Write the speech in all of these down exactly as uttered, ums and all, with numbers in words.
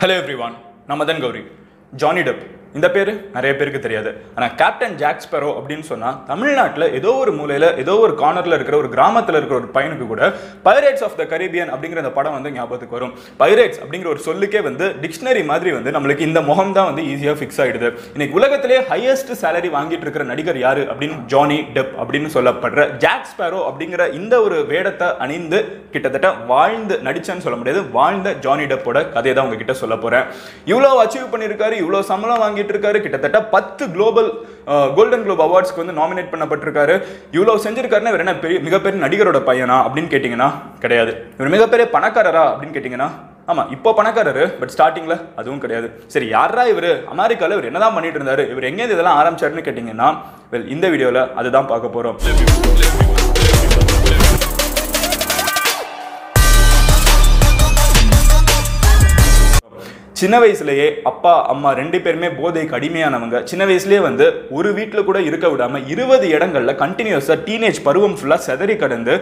Hello everyone, I'm Madan Gowri. Johnny Depp. இந்த பேரு நிறைய பேருக்கு தெரியாது. ஆனா கேப்டன் ஜாக் ஸ்பேரோ அப்படினு சொன்னா தமிழ்நாட்டுல ஏதோ ஒரு மூலையில ஏதோ ஒரு கார்னர்ல இருக்கிற ஒரு கிராமத்துல இருக்கிற ஒரு பையனுக்கு கூட பைரேட்ஸ் ஆஃப் தி கரீபியன் அப்படிங்கற அந்த படம் வந்து ஞாபகத்துக்கு வரும். பைரேட்ஸ் அப்படிங்கற ஒரு சொல்லுக்கே வந்து டிக்ஷனரி மாதிரி வந்து நமக்கு இந்த முகம் தான் வந்து ஈஸியா ஃபிக்ஸ் ஆயிடுது. இன்னைக்கு உலகத்திலே ஹையஸ்ட் salary வாங்கிட்டு இருக்கிற நடிகர் யாரு அப்படினு ஜானி டெப் அப்படினு சொல்லப்படுற ஜாக் ஸ்பேரோ அப்படிங்கற இந்த ஒரு வேடத்தை அணிந்து கிட்டத்தட்ட வாழ்ந்து நடிச்சன்னு சொல்ல முடியாது. வாழ்ந்த ஜானி டெப்போட கதையை தான் உங்ககிட்ட சொல்ல போறேன். இவ்வளவு அச்சீவ் பண்ணிருக்காரு, இவ்வளவு சம்பளம் வாங்கி இருக்காரு, கிட்டத்தட்ட பத்து குளோபல் கோல்டன் குளோப் அவார்ட்ஸ்க்கு வந்து நாமினேட் பண்ணப்பட்டிருக்காரு. இவ்வளவு செஞ்சிருக்காருன்னா இவர் என்ன பெரிய மிகப்பெரிய நடிகரோட பையனா அப்படின்னு கேட்டீங்கன்னா கிடையாது. இவர் மிகப்பெரிய பணக்காரரா அப்படின்னு கேட்டீங்கன்னா ஆமா, இப்போ பணக்காரரு, பட் ஸ்டார்டிங்ல அதுவும் கிடையாது. சரி, யாரா இவர், அமெரிக்கால இவர் என்னதான் பண்ணிட்டு இருந்தாரு, இவர் எங்க இதெல்லாம் ஆரம்பிச்சாருன்னு கேட்டீங்கன்னா வெல் இந்த வீடியோல அதுதான் பார்க்க போறோம். சின்ன வயசுலேயே அப்பா அம்மா ரெண்டு பேருமே போதைக்கு அடிமையானவங்க. சின்ன வயசுலேயே வந்து ஒரு வீட்டில் கூட இருக்க விடாமல் இருபது இடங்களில் கண்டினியூஸாக டீனேஜ் பருவம் ஃபுல்லாக செதறி கடந்து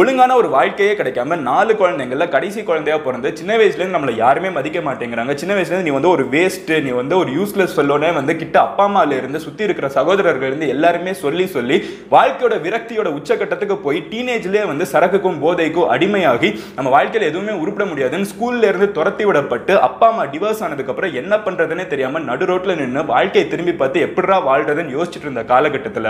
ஒழுங்கான ஒரு வாழ்க்கையே கிடைக்காம நாலு குழந்தைங்களில் கடைசி குழந்தையாக பிறந்து சின்ன வயசுலேருந்து நம்மளை யாருமே மதிக்க மாட்டேங்கிறாங்க. சின்ன வயசுலேருந்து நீ வந்து ஒரு வேஸ்ட்டு, நீ வந்து ஒரு யூஸ்லெஸ் சொல்லோன்னே வந்து கிட்ட அப்பா அம்மாவிலேருந்து சுற்றி இருக்கிற சகோதரர்கள்லேருந்து எல்லாருமே சொல்லி சொல்லி வாழ்க்கையோட விரக்தியோட உச்சக்கட்டத்துக்கு போய் டீனேஜ்லேயே வந்து சரக்குக்கும் போதைக்கும் அடிமையாகி நம்ம வாழ்க்கையில் எதுவுமே உருப்பிட முடியாதுன்னு ஸ்கூல்லேருந்து துரத்தி விடப்பட்டு அப்பா அம்மா ஆனதுக்கு அப்புறம் என்ன பண்றதுன்னு தெரியாம நடு ரோட்ல நின்று வாழ்க்கையை திரும்பி பார்த்து எப்படிடா வாழ்றதுன்னு யோசிச்சுட்டு இருந்த காலகட்டத்தில்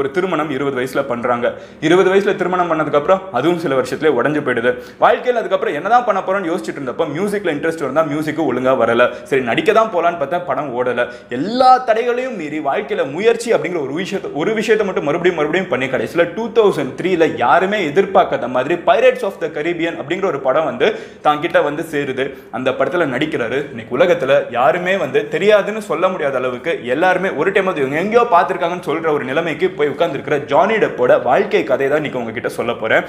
ஒரு திருமணம் இருபது வயசுல பண்றாங்க. இருபது வயசுல திருமணம் பண்ணதுக்கு அப்புறம் அதுவும் சில வருஷத்துல உடஞ்சு போயிடுது வாழ்க்கையில். அதுக்கப்புறம் என்னதான் பண்ண போறோம்னு யோசிச்சுட்டு இருந்தப்ப மியூசிக்ல இன்ட்ரெஸ்ட் வந்தா மியூசிக்கு ஒழுங்கா வரல. சரி, நடிக்க தான் போலான்னு பார்த்தா படம் ஓடல. எல்லா தடைகளையும் மீறி வாழ்க்கையில முயற்சி அப்படிங்கிற ஒரு விஷயத்தை ஒரு விஷயத்தை மட்டும் மறுபடியும் மறுபடியும் பண்ணி கடைசியில டூ தௌசண்ட் த்ரீல யாருமே எதிர்பார்க்காத மாதிரி பைரேட்ஸ் ஆஃப் தி கரீபியன் அப்படிங்கிற ஒரு படம் வந்து தான் கிட்ட வந்து சேருது. அந்த படத்துல நடிக்கிறாரு. இன்னைக்கு உலகத்துல யாருமே வந்து தெரியாதுன்னு சொல்ல முடியாத அளவுக்கு எல்லாருமே ஒரு டைம் எங்கேயோ பார்த்திருக்காங்கன்னு சொல்ற ஒரு நிலைமைக்கு போய் உட்கார்ந்திருக்கிற ஜானி டெப்போட வாழ்க்கை கதையை தான் இன்னைக்கு உங்ககிட்ட சொல்ல போறேன்.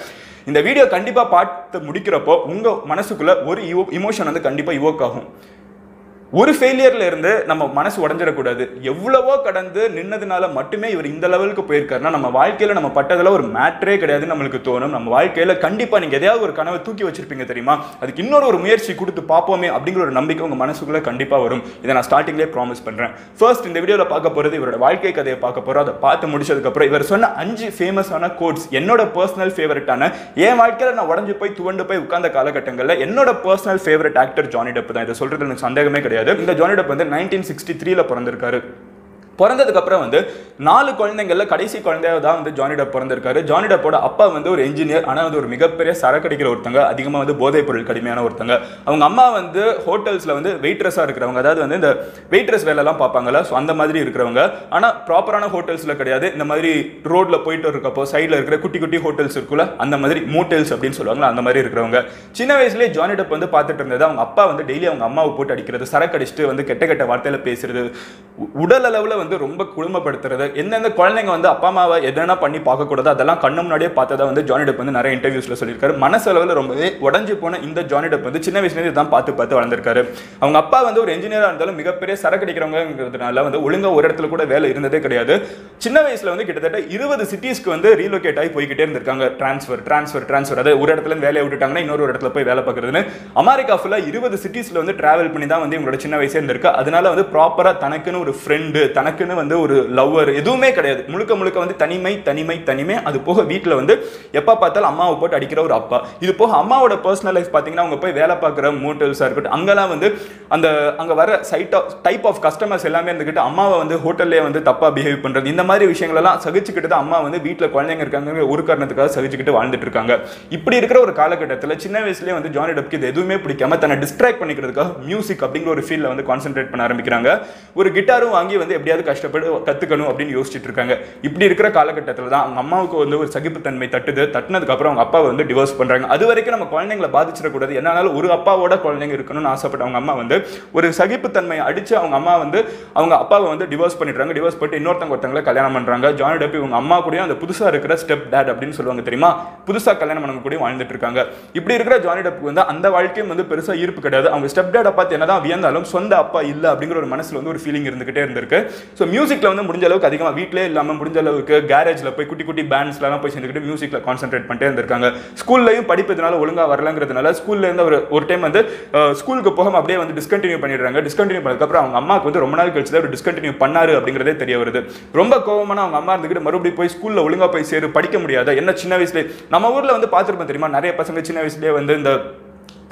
இந்த வீடியோ கண்டிப்பா பார்த்து முடிக்கிறப்போ உங்க மனசுக்குள்ள ஒரு இமோஷன் வந்து கண்டிப்பா இவோக் ஆகும். ஒரு ஃபெயிலியர்ல இருந்து நம்ம மனசு உடஞ்சிடக்கூடாது. எவ்வளவோ கடந்து நின்னதுனால மட்டுமே இவர் இந்த லெவலுக்கு போயிருக்காருன்னா நம்ம வாழ்க்கையில நம்ம பட்டதில் ஒரு மேட்டரே கிடையாதுன்னு நம்மளுக்கு தோணும். நம்ம வாழ்க்கையில கண்டிப்பா நீங்க எதையாவது ஒரு கனவை தூக்கி வச்சிருப்பீங்க தெரியுமா, அதுக்கு இன்னொரு ஒரு முயற்சி கொடுத்து பார்ப்போமே அப்படிங்கிற ஒரு நம்பிக்கை உங்க மனசுக்குள்ள கண்டிப்பா வரும். இதை நான் ஸ்டார்டிங்லேயே ப்ராமிஸ் பண்றேன். ஃபர்ஸ்ட் இந்த வீடியோல பார்க்க போறது இவரோட வாழ்க்கை கதையை பார்க்க போறோம். அதை பார்த்து முடிச்சதுக்கப்புறம் இவர் சொன்ன அஞ்சு ஃபேமஸான கோட்ஸ், என்னோட பர்சனல் ஃபேவரட்டான, என் வாழ்க்கையில நான் உடஞ்சு போய் துவண்டு போய் உட்கார்ந்த காலகட்டங்களில் என்னோட personal favourite actor Johnny Depp தான். இதை சொல்றது எனக்கு சந்தேகமே கிடையாது. இந்த ஜானி டெப் வந்து நைன்டீன் சிக்ஸ்டி த்ரீல பிறந்திருக்காரு. பிறந்ததுக்கு அப்புறம் வந்து நாலு குழந்தைங்கள்ல கடைசி குழந்தையாக தான் வந்து ஜானி டெப் பிறந்திருக்காரு. ஜானி டெப்போட அப்பா வந்து ஒரு இன்ஜினியர், ஆனால் வந்து ஒரு மிகப்பெரிய சரக்கடிக்கிற ஒருத்தங்க, அதிகமாக வந்து போதைப் பொருள் கடுமையான ஒருத்தங்க. அவங்க அம்மா வந்து ஹோட்டல்ஸில் வந்து வெயிட்ரஸாக இருக்கிறவங்க, அதாவது வந்து இந்த வெயிட்ரஸ் வேலைலாம் பார்ப்பாங்கல்ல, ஸோ அந்த மாதிரி இருக்கிறவங்க. ஆனால் ப்ராப்பரான ஹோட்டல்ஸில் கிடையாது, இந்த மாதிரி ரோட்டில் போயிட்டு இருக்கப்போ சைடில் இருக்கிற குட்டி குட்டி ஹோட்டல்ஸ் இருக்குல்ல, அந்த மாதிரி மோட்டல்ஸ் அப்படின்னு சொல்லுவாங்களா, அந்த மாதிரி இருக்கிறவங்க. சின்ன வயசுலேயே ஜானி டெப் வந்து பார்த்துட்டு இருந்தது அவங்க அப்பா வந்து டெய்லி அவங்க அம்மாவை போட்டு அடிக்கிறது, சரக்கடிச்சுட்டு வந்து கெட்ட கெட்ட வார்த்தையில் பேசுறது, உடல் அளவில் வந்து ரொம்ப குடும்பப்படுத்துறது, எந்தெந்த குழந்தைங்க வந்து அப்பா அம்மாவை எதனா பண்ணி பார்க்கக்கூடாது அதெல்லாம் கண்ணு முன்னாடியே பார்த்ததா வந்து ஜானி டெப் வந்து நிறைய இன்டர்வியூஸ்ல சொல்லியிருக்காரு. மனசளவில் ரொம்பவே உடஞ்சி போன இந்த ஜானி டெப் வந்து சின்ன வயசுலேருந்து தான் பார்த்து பார்த்து வளர்ந்துருக்காரு. அவங்க அப்பா வந்து ஒரு இன்ஜினியராக இருந்தாலும் மிகப்பெரிய சரக்கு அடிக்கிறவங்கிறதுனால வந்து ஒழுங்காக ஒரு இடத்துல கூட வேலை இருந்ததே கிடையாது. சின்ன வயசுல வந்து கிட்டத்தட்ட இருபது சிட்டிஸ்க்கு வந்து ரீலோகேட் ஆகி போய்கிட்டே இருந்திருக்காங்க. டிரான்ஸ்ஃபர் டிரான்ஸ்ஃபர் டிரான்ஸ்ஃபர் அதாவது ஒரு இடத்துல வேலையை விட்டுட்டாங்கன்னா இன்னொரு இடத்துல போய் வேலை பார்க்குறதுன்னு அமெரிக்கா ஃபுல்லாக இருபது சிட்டிஸ்ல வந்து டிராவல் பண்ணி தான் வந்து இவங்களோட சின்ன வயசே இருந்திருக்கு. அதனால வந்து ப்ராப்பராக தனக்குன்னு ஒரு ஃப்ரெண்டு, தனக்குன்னு வந்து ஒரு லவ்வர் எதுவுமே கிடையாது. முழுக்க முழுக்க வந்து தனிமை தனிமை தனிமை. அது போக வீட்டில் வந்து எப்போ பார்த்தாலும் அம்மாவை போட்டு அடிக்கிற ஒரு அப்பா. இது போக அம்மாவோட பர்சனல் லைஃப் பார்த்தீங்கன்னா அவங்க போய் வேலை பார்க்குற மோட்டல்ஸாக இருக்கட்டும், அங்கெல்லாம் வந்து அந்த அங்கே வர side of type of customers எல்லாமே இருந்துக்கிட்டு அம்மாவை வந்து ஹோட்டல்லே வந்து தப்பாக பிஹேவ் பண்ணுறது, இந்த மாதிரி விஷயங்களெல்லாம் சகிச்சுக்கிட்டு தான் அம்மா வந்து வீட்டில் குழந்தைங்க இருக்காங்க ஒரு காரணத்துக்காக சகிச்சுக்கிட்டு வாழ்ந்துட்டு இருக்காங்க. இப்படி இருக்கிற ஒரு காலகட்டத்தில் சின்ன வயசுலேயே வந்து ஜானி டெப்க்கு இது எதுவுமே பிடிக்காம தன்னை டிஸ்ட்ராக்ட் பண்ணிக்கிறதுக்காக மியூசிக் அப்படிங்கிற ஒரு ஃபீல்டில் வந்து கான்சென்ட்ரேட் பண்ண ஆரம்பிக்கிறாங்க. ஒரு கிட்டாரும் வாங்கி வந்து எப்படி கஷ்டப்பட்டு கத்துக்கணும் அப்படின்னு யோசிச்சுட்டு இருக்காங்க. இப்படி இருக்கிற காலகட்டத்தில் தான் அவங்க அம்மாவுக்கு வந்து ஒரு சகிப்புத்தன்மை தட்டுது. தட்டினதுக்கு அப்புறம் அவங்க அப்பாவை வந்து டிவோர்ஸ் பண்றாங்க. அது வரைக்கும் நம்ம குழந்தைங்களை பாதிச்சிடக்கூடாது, என்னாலும் ஒரு அப்பாவோட குழந்தைங்க இருக்கணும்னு ஆசைப்பட்டு அவங்க அம்மா வந்து ஒரு சகிப்புத்தன்மையை அடிச்சு அவங்க அம்மா வந்து அவங்க அப்பாவை வந்து டிவோர்ஸ் பண்ணிடுறாங்க. டிவோர்ஸ் பண்ணிட்டு இன்னொருத்தவங்க ஒருத்தவங்களை கல்யாணம் பண்றாங்க. ஜானி டெப் இவங்க அம்மா கூடயும் அந்த புதுசா இருக்கிற ஸ்டெப் டேட் அப்படின்னு சொல்லுவாங்க தெரியுமா, புதுசா கல்யாணம் பண்ண கூட வாழ்ந்துட்டு இருக்காங்க. இப்படி இருக்கிற ஜானி டெப் வந்து அந்த வாழ்க்கையும் வந்து பெருசா ஈர்ப்பு கிடையாது. அவங்க ஸ்டெப் டேட் பார்த்து என்னதான் வியந்தாலும் சொந்த அப்பா இல்லை அப்படிங்கிற ஒரு மனசுல வந்து ஒரு ஃபீலிங் இருந்துகிட்டே இருந்திருக்கு. So music la vandha mudinja alavukku adhigama veetlaye illama mudinja alavukku garage la poi kutti kutti bands la poi sendukittu music la concentrate pannite irundanga school layum padippadunala olunga varalangradunala school la indha or time and school ku pogama apdiye vandu discontinue pannidranga discontinue panadukku apra avanga amma ku vandu romba naal kalichu da discontinue pannaru abingrade theriya varudhu romba kovamana avanga amma irundikittu marubadi poi school la olunga poi seru padikka mudiyada enna chinna vayasle nama oorla vandu paathiruppan theriyuma nariya pasanga chinna vayasle vandu indha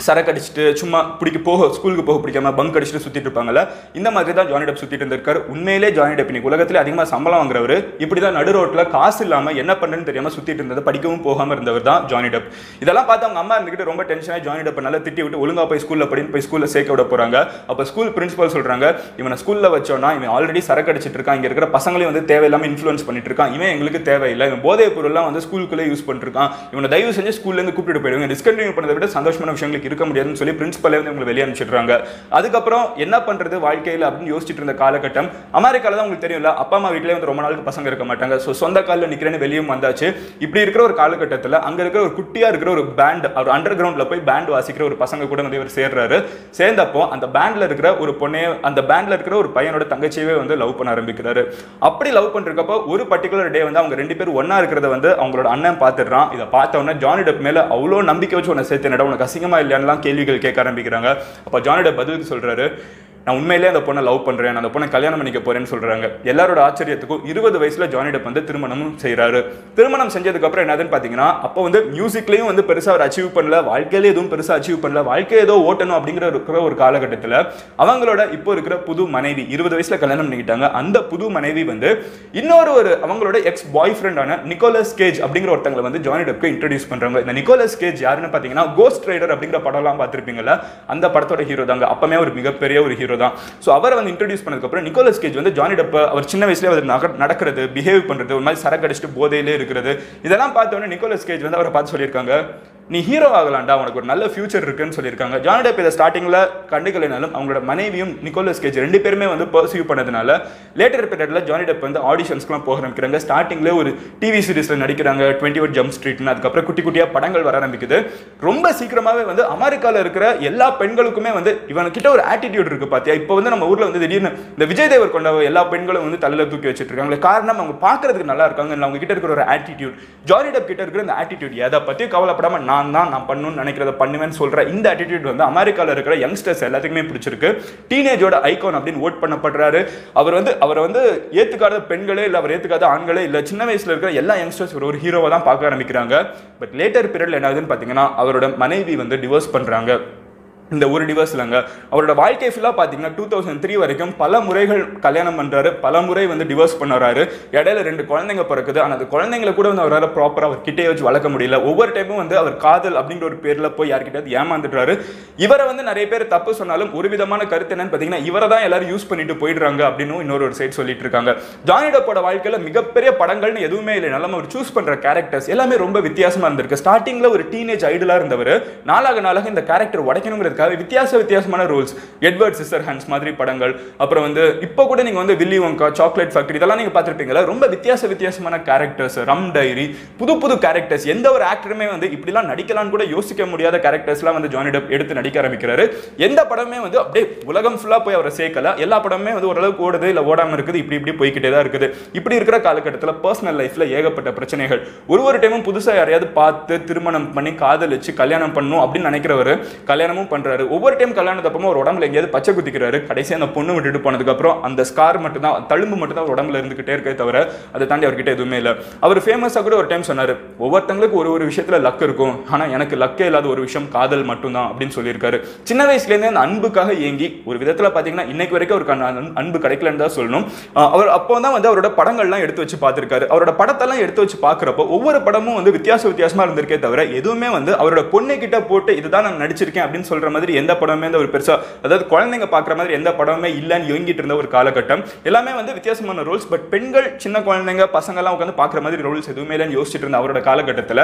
சரக்கு அடிச்சுட்டு சும்மா பிடிக்க போக ஸ்கூலுக்கு போக பிடிக்காம bunk அடிச்சுட்டு சுற்றிட்டு இருப்பாங்கல்ல இந்த மாதிரி தான் ஜானி டெப் சுற்றிட்டு இருந்திருக்காரு. உண்மையிலே ஜானி டெப் இன்னைக்கு உலகத்தில் அதிகமாக சம்பளம் வாங்குறவர் இப்படி தான் நடு ரோட்டில் காசு இல்லாமல் என்ன பண்ணுன்னு தெரியாமல் சுற்றிட்டு இருந்தது, படிக்கவும் போகாமல் இருந்தவர் தான் ஜானி டெப். இதெல்லாம் பார்த்து அவங்க அம்மா இருந்துக்கிட்டு ரொம்ப டென்ஷனாக ஜானி டெப்பை நல்லா திட்டி விட்டு ஒழுங்காக போய் ஸ்கூலில் படின்னு போய் ஸ்கூலில் சேர்க்க விட போகிறாங்க. அப்போ ஸ்கூல் பிரின்சிபல் சொல்கிறாங்க, இவனை ஸ்கூலில் வச்சோன்னா இவன் ஆல்ரெடி சரக்கு அடிச்சுட்டு இருக்கான், இங்கே இருக்கிற பசங்களையும் வந்து தேவையில்லாமல் இன்ஃப்ளூன்ஸ் பண்ணிட்டு இருக்கான், இவன் எங்களுக்கு தேவையில்லை, இவன் போதைப் பொருள்லாம் வந்து ஸ்கூலுக்குள்ளே யூஸ் பண்ணிருக்கான், இவனை தயவு செஞ்சு ஸ்கூல்லேருந்து கூப்பிட்டு போயிடுவாங்க, டிஸ்கன்டினியூ பண்ணதை விட சந்தோஷமான விஷயங்களுக்கு இருக்க முடியாதுன்னு சொல்லி பிரின்சிபலே வந்து உங்களுக்கு வெளியே அனுப்பிச்சிடுறாங்க. அதுக்கப்புறம் என்ன பண்றது வாழ்க்கையில் அப்படின்னு யோசிச்சுட்டு இருந்த காலகட்டம் அமெரிக்கால தான் உங்களுக்கு தெரியும்ல, அப்பா அம்மா வீட்டிலே வந்து ரொம்ப நாளுக்கு பசங்க இருக்க மாட்டாங்க, ஸோ சொந்த காலில் நிற்கிறேன்னு வெளியும் வந்தாச்சு. இப்படி இருக்கிற ஒரு காலகட்டத்தில் அங்கே இருக்கிற ஒரு குட்டியாக இருக்கிற ஒரு பேண்ட் அவர் அண்டர் கிரவுண்டில் போய் பேண்ட் வாசிக்கிற ஒரு பசங்க கூட வந்து இவர் சேர்றாரு. சேர்ந்தப்போ அந்த பேண்டில் இருக்கிற ஒரு பொண்ணையை அந்த பேண்டில் இருக்கிற ஒரு பையனோட தங்கச்சியவே வந்து லவ் பண்ண ஆரம்பிக்கிறாரு. அப்படி லவ் பண்ணிருக்கப்போ ஒரு பர்டிகுலர் டே வந்து அவங்க ரெண்டு பேரும் ஒன்னா இருக்கிறத வந்து அவங்களோட அண்ணன் பார்த்துடுறான். இதை பார்த்த உடனே ஜானி டெப் மேலே அவ்வளோ நம்பிக்கை வச்சு உன்னை சேர்த்து உனக்கு அசிங்கமா இல்லை கேள்விகள் கேட்க ஆரம்பிக்கிறாங்க. அப்ப ஜானி டெப் பதிலுக்கு சொல்றாரு, நான் உண்மையிலேயே அந்த பொண்ணை லவ் பண்ணுறேன், நான் அந்த பொண்ணை கல்யாணம் பண்ணிக்க போகிறேன்னு சொல்கிறாங்க. எல்லாரோட ஆச்சரியத்துக்கும் இருபது வயசில் ஜானி டெப் வந்து திருமணமும் செய்கிறாரு. திருமணம் செஞ்சதுக்கப்புறம் என்னதுன்னு பார்த்தீங்கன்னா அப்போ வந்து மியூசிக்லேயும் வந்து பெருசாக அவர் அச்சீவ் பண்ணல, வாழ்க்கையிலே எதுவும் பெருசாக அச்சீவ் பண்ணல, வாழ்க்கையை ஏதோ ஓட்டணும் அப்படிங்கிற இருக்கிற ஒரு காலகட்டத்தில் அவங்களோட இப்போ இருக்கிற புது மனைவி இருபது வயசில் கல்யாணம் பண்ணிக்கிட்டாங்க. அந்த புது மனைவி வந்து இன்னொரு ஒரு அவங்களோட எக்ஸ் பாய் ஃப்ரெண்டான நிக்கோலஸ் கேஜ் அப்படிங்கிற ஒருத்தங்களை வந்து ஜானி டெப்க்கு இன்ட்ரடியூஸ் பண்ணுறாங்க. இந்த நிக்கோலஸ் கேஜ் யாருன்னு பார்த்தீங்கன்னா கோஸ்ட் ரைடர் அப்படிங்கிற படம்லாம் பார்த்துருப்பீங்களா, அந்த படத்தோட ஹீரோ தாங்க, அப்பவே ஒரு மிகப்பெரிய ஒரு ஹீரோ. சோ அவரை வந்து இன்ட்ரோடியூஸ் பண்ணதுக்கு அப்புறம் நிக்கோலஸ் கேஜ் வந்து ஜானி டெப் அவர் சின்ன வயசுல அவர் நடக்கிறது பிஹேவ் பண்றது ஒரு மாதிரி சரக்கு அடிச்சுட்டு போதையிலே இருக்கிறது இதெல்லாம் பார்த்த உடனே நிக்கோலஸ் கேஜ் வந்து அவரை பார்த்து சொல்லியிருக்காங்க, நீ ஹீரோ ஆகலாண்டா, உனக்கு ஒரு நல்ல ஃபியூச்சர் இருக்குன்னு சொல்லியிருக்காங்க. ஜானி டெப் இதை ஸ்டார்டிங்கில் கண்டுக்கலைனாலும் அவங்களோட மனைவியும் நிக்கோலஸ் கேஜ் ரெண்டு பேருமே வந்து பர்சியூ பண்ணதுனால லேட்டர் பீரியடில் ஜானி டெப் வந்து ஆடிஷன்ஸ்க்குலாம் போக ஆரம்பிக்கிறாங்க. ஸ்டார்டிங்லேயே ஒரு டிவி சீரிஸில் நடிக்கிறாங்க டுவெண்ட்டி ஒன் ஜம்ப் ஸ்ட்ரீட்னு, அதுக்கப்புறம் குட்டி குட்டியாக படங்கள் வர ஆரம்பிக்குது. ரொம்ப சீக்கிரமாகவே வந்து அமெரிக்காவில் இருக்கிற எல்லா பெண்களுக்குமே வந்து இவன்கிட்ட ஒரு ஆட்டிடியூட் இருக்குது பார்த்தியா. இப்போ வந்து நம்ம ஊரில் வந்து திடீர்னு இந்த விஜய் தேவர் கொண்ட எல்லா பெண்களும் வந்து தலையில் தூக்கி வச்சுட்டு இருக்காங்களே, காரணம் அவங்க பார்க்கறதுக்கு நல்லா இருக்காங்க, இல்லை அவங்க கிட்ட இருக்கிற ஒரு ஆட்டிடியூட். ஜானி டெப் கிட்ட இருக்கிற அந்த ஆட்டிடியூட் எதை பற்றியும் கவலைப்படாமல் நான் தான் நான் பண்ணணும்னு நினைக்கிறத பண்ணுவேன்னு சொல்ற இந்த ஆட்டிடியூட் வந்து அமெரிக்காவில் இருக்கிற யங்ஸ்டர்ஸ் எல்லாத்துக்குமே பிடிச்சிருக்கு. டீனேஜோட ஐகான் அப்படின்னு ஓட் பண்ணப்படுறாரு. அவர் வந்து அவரை வந்து ஏற்றுக்காத பெண்களே இல்லை, அவர் ஏற்றுக்காத ஆண்களே இல்லை, சின்ன வயசுல இருக்கிற எல்லா யங்ஸ்டர்ஸ் ஒரு ஹீரோவை தான் பார்க்க ஆரம்பிக்கிறாங்க. பட் லேட்டர் பீரியட்ல என்ன ஆகுதுன்னு பார்த்தீங்கன்னா அவரோட மனைவி வந்து டிவோர்ஸ் பண்றாங்க. இந்த ஒரு டிவோர்ஸ் இல்லைங்க, அவரோட வாழ்க்கை ஃபுல்லாக பார்த்தீங்கன்னா டூ தௌசண்ட் த்ரீ வரைக்கும் பல முறைகள் கல்யாணம் பண்ணுறாரு, பல முறை வந்து டிவோர்ஸ் பண்ணுறாரு. இடையில ரெண்டு குழந்தைங்க பிறக்குது, ஆனால் அந்த குழந்தைங்களை கூட வந்து அவரால் ப்ராப்பராக அவர் கிட்டே வச்சு வளர்க்க முடியல. ஒவ்வொரு டைமும் வந்து அவர் காதல் அப்படிங்கிற ஒரு பேரில் போய் யார்கிட்டயாவது ஏமாந்துடுறாரு. இவரை வந்து நிறைய பேர் தப்பு சொன்னாலும் ஒரு விதமான கருத்து என்னன்னு பார்த்தீங்கன்னா இவரை தான் எல்லாரும் யூஸ் பண்ணிட்டு போயிடுறாங்க அப்படின்னு இன்னொரு ஒரு சைட் சொல்லிட்டு இருக்காங்க. ஜானி டெப்போட வாழ்க்கையில் மிகப்பெரிய படங்கள்னு எதுவுமே இல்லைனாலும் அவர் சூஸ் பண்ணுற கேரக்டர்ஸ் எல்லாமே ரொம்ப வித்தியாசமாக இருந்திருக்கு. ஸ்டார்டிங்கில் ஒரு டீனேஜ் ஐடலாக இருந்தவர் நாளாக நாளாக இந்த கேரக்டர் உடைக்கணுங்கிறது வித்தியாச வித்தியாசமான ரோல்ஸ், எட்வர்ட் சிஸ்டர் ஹண்ட்ஸ் மாதிரி படங்கள், அப்புறம் வந்து இப்போ கூட நீங்க வந்து வில்லி வங்கா, சாக்லேட் ஃபேக்டரி இதெல்லாம் நீங்க பார்த்திருப்பீங்களா. ரொம்ப வித்தியாச வித்தியாசமான கேரக்டர்ஸ், ரம் டைரி, புது புது கேரக்டர்ஸ், எந்த ஒரு ஆக்டருமே வந்து இப்படிலாம் நடிக்கலாம்னு கூட யோசிக்க முடியாத கேரக்டர்ஸ்லாம் வந்து ஜானி டெப் எடுத்து நடிக்க ஆரம்பிக்கிறாரு. எந்த படமே வந்து அப்படியே உலகம் ஃபுல்லாக போய் அவரை சேர்க்கல, எல்லா படமே வந்து ஓரளவுக்கு ஓடுது இல்லை ஓடாமல் இருக்குது, இப்படி இப்படி போய்கிட்டே தான் இருக்குது. இப்படி இருக்கிற காலகட்டத்தில் பர்சனல் லைஃப்ல ஏகப்பட்ட பிரச்சனைகள். ஒரு ஒரு டைமும் புதுசாக யாரையாவது பார்த்து திருமணம் பண்ணி காதலிச்சு கல்யாணம் பண்ணணும் அப்படின்னு நினைக்கிறவர் கல்யாணமும் பண்ண ஒவ்வொரு டைம் கல்யாணத்தப்பமும் ஒரு உடம்புல எங்கேயாவது பச்சை குத்திக்கிறாரு. கடைசி அந்த பொண்ணு விட்டுட்டு போனதுக்கு அப்புறம் அந்த ஸ்கார் மட்டும் தான், தழும்பு மட்டும் தான் உடம்புல இருந்துகிட்டே இருக்கே தவிர அதை தாண்டி அவர்கிட்ட எதுவுமே இல்லை. அவர் ஃபேமஸாக கூட ஒரு டைம் சொன்னார், ஒவ்வொருத்தங்களுக்கு ஒரு ஒரு விஷயத்துல லக் இருக்கும், ஆனால் எனக்கு லக்கே இல்லாத ஒரு விஷயம் காதல் மட்டும்தான் அப்படின்னு சொல்லியிருக்காரு. சின்ன வயசுலேருந்து அந்த அன்புக்காக ஏங்கி ஒரு விதத்தில் பார்த்தீங்கன்னா இன்னைக்கு வரைக்கும் அவருக்கு அன்பு கிடைக்கலன்னு தான் சொல்லணும். அவர் அப்போ தான் வந்து அவரோட படங்கள்லாம் எடுத்து வச்சு பார்த்துருக்காரு. அவரோட படத்தெல்லாம் எடுத்து வச்சு பார்க்குறப்போ ஒவ்வொரு படமும் வந்து வித்தியாச வித்தியாசமாக இருந்திருக்கே தவிர எதுவுமே வந்து அவரோட பொண்ணுகிட்ட போட்டு இதுதான் நான் நடிச்சிருக்கேன் அப்படின்னு சொல்ற மாதிரி எந்த படமே ஒரு பெருசா, அதாவது குழந்தைங்க பாக்குற மாதிரி எந்த படமே இல்லன்னு யோங்கிட்டு இருந்த ஒரு காலகட்டம். எல்லாமே வந்து வித்தியாசமான ரோல்ஸ், பட் பெண்கள் சின்ன குழந்தைங்க பசங்க எல்லாம் உட்காந்து பாக்குற மாதிரி ரோல்ஸ் எதுவுமே இல்லைன்னு யோசிச்சுட்டு இருந்த அவரோட காலகட்டத்தில்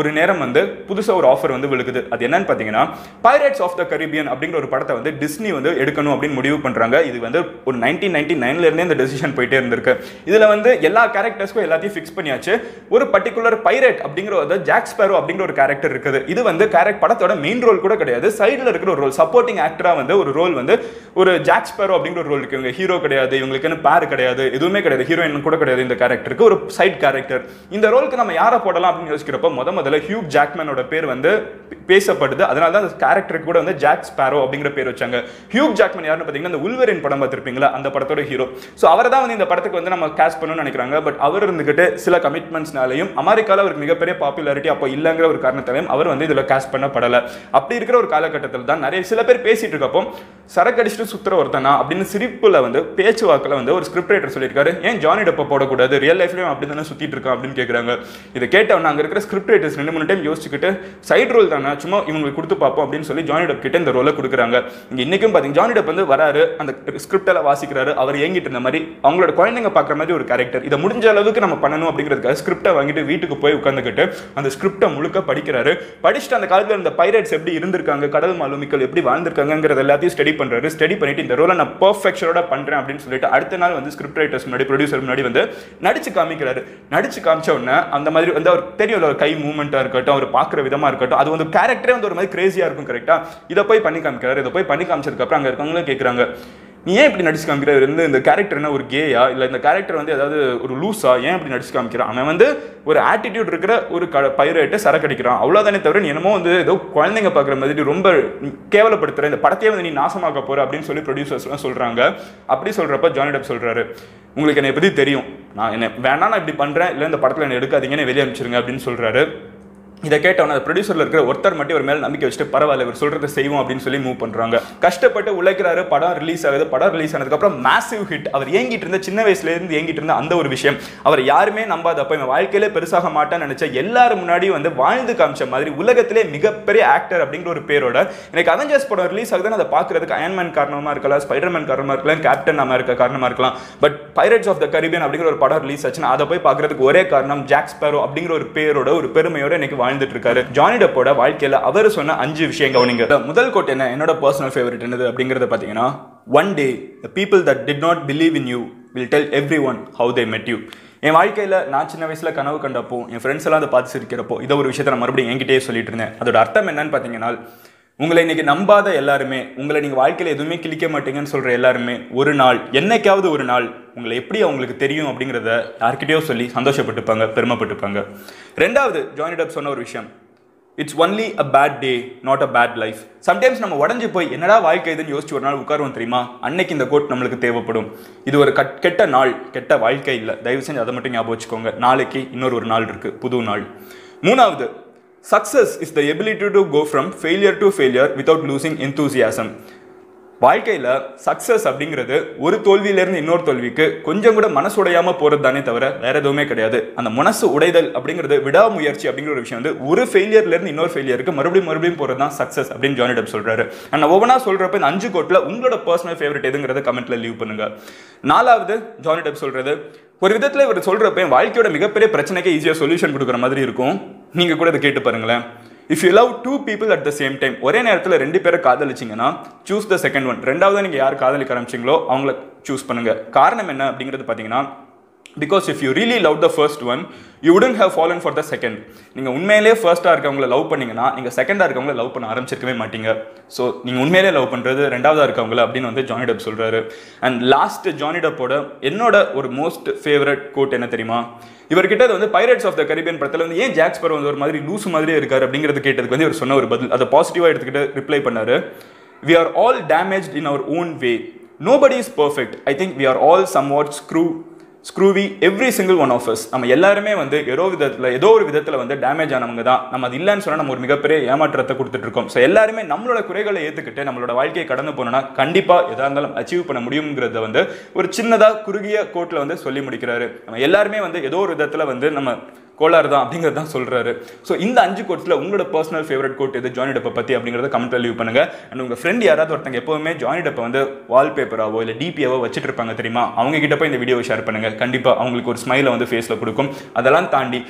ஒரு நேரம் வந்து புதுசா ஒரு ஆஃபர் வந்து விழுக்குது. அது என்னன்னு பாத்தீங்கன்னா பைரேட்ஸ் ஆஃப் த கரீபியன் அப்படிங்கிற ஒரு படத்தை வந்து டிஸ்னி வந்து எடுக்கணும் அப்படின்னு முடிவு பண்றாங்க. இது வந்து ஒரு நைன்டீன் நைன்டி நைன்ல இருந்தே இந்த டெசிஷன் போயிட்டே இருந்திருக்கு. இதுல வந்து எல்லா கேரக்டர்ஸ்க்கும் எல்லாத்தையும் ஃபிக்ஸ் பண்ணியாச்சு. ஒரு பர்டிகுலர் பைரேட் அப்படிங்கிற ஜாக் ஸ்பேரோ அப்படிங்கிற ஒரு கேரக்டர் இருக்குது. இது வந்து படத்தோட மெயின் ரோல் கூட கிடையாது, சைடுல இருக்கிற ஒரு ரோல், சப்போர்ட்டிங் ஆக்டரா வந்து ஒரு ரோல் வந்து ஒரு ஜாக் ஸ்பேரோ அப்படிங்கிற ஒரு ரோல் இருக்கு. இவங்க ஹீரோ கிடையாது, இவங்களுக்குன்னு பேர் கிடையாது, எதுவுமே கிடையாது, ஹீரோயின் கூட கிடையாது. இந்த கேரக்டருக்கு ஒரு சைட் கேரக்டர். இந்த ரோலுக்கு நம்ம யாரை போடலாம் அப்படின்னு யோசிக்கிறப்ப முத முதல்ல ஹியூ ஜாக்மேனோட பேர் வந்து பேசப்படுது. அதனால தான் அந்த கேரக்டருக்கு கூட வந்து ஜாக் ஸ்பேரோ அப்படிங்கிற பேர் வச்சாங்க. ஹியூ ஜாக்மேன் யாருன்னு பார்த்தீங்கன்னா இந்த உல்வரின் படம் பார்த்துருப்பீங்களா, அந்த படத்தோட ஹீரோ. ஸோ அவரை தான் வந்து இந்த படத்துக்கு வந்து நம்ம கேஸ்ட் பண்ணணும்னு நினைக்கிறாங்க. பட் அவர் இருந்துகிட்டு சில கமிட்மெண்ட்ஸ்னாலையும் அமெரிக்காவில் அவருக்கு மிகப்பெரிய பாப்புலாரிட்டி அப்போ இல்லைங்கிற ஒரு காரணத்தாலையும் அவர் வந்து இதில் கேஸ்ட் பண்ணப்படலை. அப்படி இருக்கிற ஒரு காலகட்டத்தில் தான் நிறைய சில பேர் பேசிட்டு இருக்கப்போ சரக்கு அடிச்சுட்டு சுற்றுற ஒருத்தனா அப்படின்னு சிரிப்புல வந்து பேச்சுவாக்கில் வந்து ஒரு ஸ்கிரிப்ட் ரைட்டர் சொல்லியிருக்காரு, ஏன் ஜானி டெப்பை போடக்கூடாது, ரியல் லைஃப்லையும் அப்படி தானே சுற்றிட்டு இருக்கான் அப்படின்னு கேட்குறாங்க. இதை கேட்டவன் அங்கே இருக்கிற ஸ்கிரிப்ட் ரைட்டர்ஸ் ரெண்டு மூணு டைம் யோசிச்சுக்கிட்டு சைட் ரோல் தானே சும்மா இவங்களுக்கு கொடுத்து பார்ப்போம் அப்படின்னு சொல்லி ஜானி டெப் கிட்ட இந்த ரோலை கொடுக்குறாங்க. இங்கே இன்றைக்கும் பார்த்தீங்கன்னா ஜானி டெப் வந்து வராரு, அந்த ஸ்கிரிப்டெல்லாம் வாசிக்கிறாரு, அவர் ஏங்கிட்டு இருந்த மாதிரி அவங்களோட குழந்தைங்க பார்க்குற மாதிரி ஒரு கேரக்டர். இதை முடிஞ்ச அளவுக்கு நம்ம பண்ணணும் அப்படிங்கிறதுக்காக ஸ்கிரிப்டை வாங்கிட்டு வீட்டுக்கு போய் உட்காந்துக்கிட்டு அந்த ஸ்கிரிப்டை முழுக்க படிக்கிறாரு. படிச்சுட்டு அந்த காலத்தில் இந்த பைரேட்ஸ் எப்படி இருந்திருக்காங்க, கடல் மாலுமிகள் எப்படி வாழ்ந்திருக்காங்கிறது எல்லாத்தையும் ஸ்டடி பண்ணுறாரு. ஸ்டடி பண்ணிட்டு இந்த ரோலை நான் பர்ஃபெக்ஷனோட பண்ணுறேன் அப்படின்னு சொல்லிட்டு அடுத்த நாள் வந்து ஸ்கிரிப்ட் ரைட்டர்ஸ் முன்னாடி ப்ரொடியூசர் முன்னாடி வந்து நடிச்சு காமிக்கிறாரு. நடிச்சு காமிச்ச உடனே அந்த மாதிரி வந்து அவர் தெரியல, ஒரு கை மூவ்மெண்ட்டாக இருக்கட்டும், அவர் பார்க்குற விதமாக இருக்கட்டும், அது வந்து கேரக்டரே வந்து ஒரு மாதிரி கிரேசியாக இருக்கும். கரெக்டாக இதை போய் பண்ணி காமிக்கிறாரு. இதை போய் பண்ணி காமிச்சதுக்கப்புறம் அங்கே இருக்கவங்களும் கேட்குறாங்க, நீ ஏன் இப்படி நடிச்சு காமிக்கிற, வந்து இந்த கேரக்டர்னா ஒரு கேயா இல்லை இந்த கேரக்டர் வந்து ஏதாவது ஒரு லூஸா, ஏன் இப்படி நடிச்சு காமிக்கிறான், அவன் வந்து ஒரு ஆட்டிடியூட் இருக்கிற ஒரு க பைரேட்டை சரக்கடிக்கிறான் அவ்வளோதானே தவிர நீ என்னமோ வந்து ஏதோ குழந்தைங்க பார்க்குற மாதிரி ரொம்ப கேவலப்படுத்துகிற, இந்த படத்தையே வந்து நீ நாசமாக்க போகிற அப்படின்னு சொல்லி ப்ரொடியூசர்ஸ்லாம் சொல்கிறாங்க. அப்படி சொல்கிறப்ப ஜானி டெப் சொல்கிறாரு, உங்களுக்கு என்னை பற்றி தெரியும், நான் என்ன வேணா நான் இப்படி பண்ணுறேன், இல்லை இந்த படத்தில் என்னை எடுக்காதீங்கன்னு வெளியே அனுப்பிச்சிருங்க அப்படின்னு சொல்கிறாரு. இதை கேட்டவன அந்த ப்ரொடியூசரில் இருக்கிற ஒருத்தர் மட்டும் ஒரு மேலே நம்பிக்கை வச்சுட்டு பரவாயில்ல இவர் சொல்கிறத செய்வோம் அப்படின்னு சொல்லி மூவ் பண்ணுறாங்க. கஷ்டப்பட்டு உழைக்கிறாரு. படம் ரிலீஸ் ஆகுது. படம் ரிலீஸ் ஆனதுக்கப்புறம் மேசிவ் ஹிட். அவர் ஏங்கிட்டு இருந்த சின்ன வயசுலேருந்து ஏங்கிட்டு இருந்த அந்த ஒரு விஷயம், அவர் யாருமே நம்பாதப்போ இவன் வாழ்க்கையிலே பெருசாக மாட்டான்னு நினச்ச எல்லாரும் முன்னாடியும் வந்து வாழ்ந்து காமிச்ச மாதிரி உலகத்திலே மிகப்பெரிய ஆக்டர் அப்படிங்கிற ஒரு பேரோட எனக்கு அவெஞ்சர்ஸ் படம் ரிலீஸ் ஆகுதுன்னு அதை பார்க்குறதுக்கு அயன்மேன் காரணமாக இருக்கலாம், ஸ்பைடர்மேன் காரணமாக இருக்கலாம், கேப்டன் அமெரிக்கா காரணமாக இருக்கலாம். But pirates of the Caribbean அப்படிங்கிற ஒரு படம் ரிலீஸ் ஆச்சுன்னா அதை போய் பார்க்குறதுக்கு ஒரே காரணம் ஜாக் ஸ்பேரோ அப்படிங்கிற ஒரு பேரோட ஒரு பெருமையோட எனக்கு வாழ்ந்துட்டு இருக்காரு. ஜானி டெப்போட வாழ்க்கையில் அவர் சொன்ன அஞ்சு விஷயங்கள் நீங்க முதல் கோட் என்ன, என்னோட பர்சனல் ஃபேவரட் என்னது அப்படிங்கிறத பார்த்தீங்கன்னா, one day the people that did not believe in you will tell everyone how they met you. என் வாழ்க்கையில் நான் சின்ன வயசில் கனவு கண்டப்போ என் ஃப்ரெண்ட்ஸ் எல்லாம் அதை பார்த்து சிரிக்கிறப்போ இதை ஒரு விஷயத்தை நான் மறுபடியும் என்கிட்டயே சொல்லிட்டு இருந்தேன். அதோட அர்த்தம் என்னன்னு பார்த்தீங்கன்னா, உங்களை இன்னைக்கு நம்பாத எல்லாருமே, உங்களை நீங்கள் வாழ்க்கையில் எதுவுமே கிளிக்க மாட்டீங்கன்னு சொல்கிற எல்லாருமே ஒரு நாள் என்னைக்காவது ஒரு நாள் உங்களை எப்படி அவங்களுக்கு தெரியும் அப்படிங்கிறத யார்கிட்டயோ சொல்லி சந்தோஷப்பட்டுப்பாங்க, பெருமைப்பட்டுப்பாங்க. ரெண்டாவது ஜானி டெப் சொன்ன ஒரு விஷயம், it's only a bad day not a bad life. Sometimes நம்ம உடஞ்சி போய் என்னடா வாழ்க்கை இதுன்னு யோசிச்சு ஒரு நாள் உட்காருவோம் தெரியுமா, அன்னைக்கு இந்த கோட் நம்மளுக்கு தேவைப்படும். இது ஒரு கட் கெட்ட நாள், கெட்ட வாழ்க்கை இல்லை, தயவு செஞ்சு அதை மட்டும் ஞாபகம் வச்சுக்கோங்க. நாளைக்கு இன்னொரு ஒரு நாள் இருக்குது, புது நாள். மூணாவது, success is the ability to go from failure to failure without losing enthusiasm. வாழ்க்கையில் சக்ஸஸ் அப்படிங்கிறது ஒரு தோல்வியிலேருந்து இன்னொரு தோல்விக்கு கொஞ்சம் கூட மனசு உடையாமல் போகிறது தானே தவிர வேறு எதுவுமே கிடையாது. அந்த மனசு உடைதல் அப்படிங்கிறது, விடாமுயற்சி அப்படிங்கிற ஒரு விஷயம் வந்து ஒரு ஃபெயிலியர்லேருந்து இன்னொரு ஃபெயிலியருக்கு மறுபடியும் மறுபடியும் போகிறது தான் சக்ஸஸ் அப்படின்னு ஜானி டெப் சொல்கிறாரு. நான் ஒவ்வொன்றா சொல்கிறப்ப இந்த அஞ்சு கோட்டில் உங்களோட பர்சனல் ஃபேவரட் எதுங்கிறத கமெண்ட்டில் லீவ் பண்ணுங்கள். நாலாவது ஜானி டெப் சொல்கிறது, ஒரு விதத்தில் இவர் சொல்கிறப்ப என் வாழ்க்கையோட மிகப்பெரிய பிரச்சனைக்கு ஈஸியாக சொல்யூஷன் கொடுக்குற மாதிரி இருக்கும். நீங்கள் கூட இதை கேட்டு பாருங்களேன், if you love two people at the same time, ஒரே நேரத்தில் ரெண்டு பேரை காதலிச்சிங்கன்னா சூஸ் த செகண்ட் ஒன். ரெண்டாவது நீங்கள் யார் காதலிக்க ஆரம்பிச்சிங்களோ அவங்கள சூஸ் பண்ணுங்கள். காரணம் என்ன அப்படிங்கிறது பார்த்தீங்கன்னா, because if you really love the first one you wouldn't have fallen for the second. நீங்கள் உண்மையிலே ஃபர்ஸ்ட்டாக இருக்கவங்களை லவ் பண்ணிங்கன்னா நீங்கள் செகண்டாக இருக்கவங்கள லவ் பண்ண ஆரம்பிச்சிருக்கவே மாட்டீங்க. ஸோ நீங்கள் உண்மையிலே லவ் பண்ணுறது ரெண்டாவதாக இருக்கவங்கள அப்படின்னு வந்து ஜானி டெப் சொல்கிறாரு. அண்ட் லாஸ்ட் ஜானி டெப்போட என்னோட ஒரு மோஸ்ட் ஃபேவரட் கோட் என்ன தெரியுமா, இவர்கிட்ட அது வந்து பைரேட்ஸ் ஆஃப் த கரீபியன் படத்தில் வந்து ஏன் ஜாக் ஸ்பேரோ வந்து ஒரு மாதிரி லூசு மாதிரியே இருக்காரு அப்படிங்கிறது கேட்டதுக்கு வந்து இவர் சொன்ன ஒரு பதில், அதை பாசிட்டிவாக எடுத்துக்கிட்டு ரிப்ளை பண்ணார். We are all damaged in our own way, nobody is perfect, I think we are all somewhat screw screwy every single one of us. நம்ம எல்லாருமே வந்து ஏதோ விதத்தில் ஏதோ ஒரு விதத்தில் வந்து டேமேஜ் ஆனவங்க தான். நம்ம அது இல்லைன்னு சொன்னால் நம்ம ஒரு மிகப்பெரிய ஏமாற்றத்தை கொடுத்துட்டு இருக்கோம். ஸோ எல்லாருமே நம்மளோட குறைகளை ஏற்றுக்கிட்டு நம்மளோட வாழ்க்கையை கடந்து போனோம்னா கண்டிப்பாக எதாக இருந்தாலும் அச்சீவ் பண்ண முடியுங்கிறத வந்து ஒரு சின்னதாக குறுகிய கோட்டில் வந்து சொல்லி முடிக்கிறாரு. நம்ம எல்லாருமே வந்து ஏதோ ஒரு விதத்தில் வந்து நம்ம கோளாறு தான் அப்படிங்கிறது தான் சொல்கிறாரு. ஸோ இந்த அஞ்சு கோட்ஸில் உங்களோட பர்சனல் ஃபேவரட் கோட் எது ஜானி டெப்பை பற்றி அப்படிங்கிறத கமெண்ட்டில் லீவ் பண்ணுங்கள். அண்ட் உங்கள் ஃப்ரெண்ட் யாராவது ஒருத்தங்க எப்போவுமே ஜானி டெப்பை வந்து வால்பேப்பராகவோ இல்லை டிபியாவோ வச்சுட்டு இருப்பாங்க தெரியுமா, அவங்ககிட்ட போய் இந்த வீடியோவை ஷேர் பண்ணுங்கள். கண்டிப்பாக அவங்களுக்கு ஒரு ஸ்மைலை வந்து ஃபேஸில் கொடுக்கும். அதெல்லாம் தாண்டி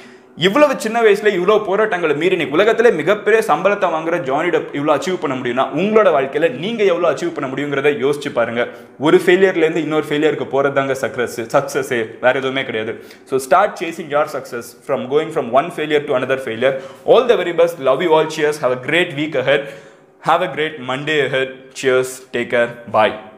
இவ்வளவு சின்ன வயசுல இவ்வளோ போராட்டங்களை மீறி நீ உலகத்திலே மிகப்பெரிய சம்பளத்தை வாங்குற ஜானி டெப் இவ்வளோ அச்சீவ் பண்ண முடியும்னா உங்களோட வாழ்க்கையில் நீங்கள் எவ்வளோ அச்சீவ் பண்ண முடியுங்கிறத யோசிச்சு பாருங்கள். ஒரு ஃபெயிலியர்லேருந்து இன்னொரு ஃபெயிலியருக்கு போகிறதாங்க சக்ஸஸ், சக்ஸஸே வேறு எதுவுமே கிடையாது. So start chasing your success from going from one failure to another failure. All the very best, love you all, cheers, have a great week ahead, Have a great Monday ahead. Cheers. Take care. Bye.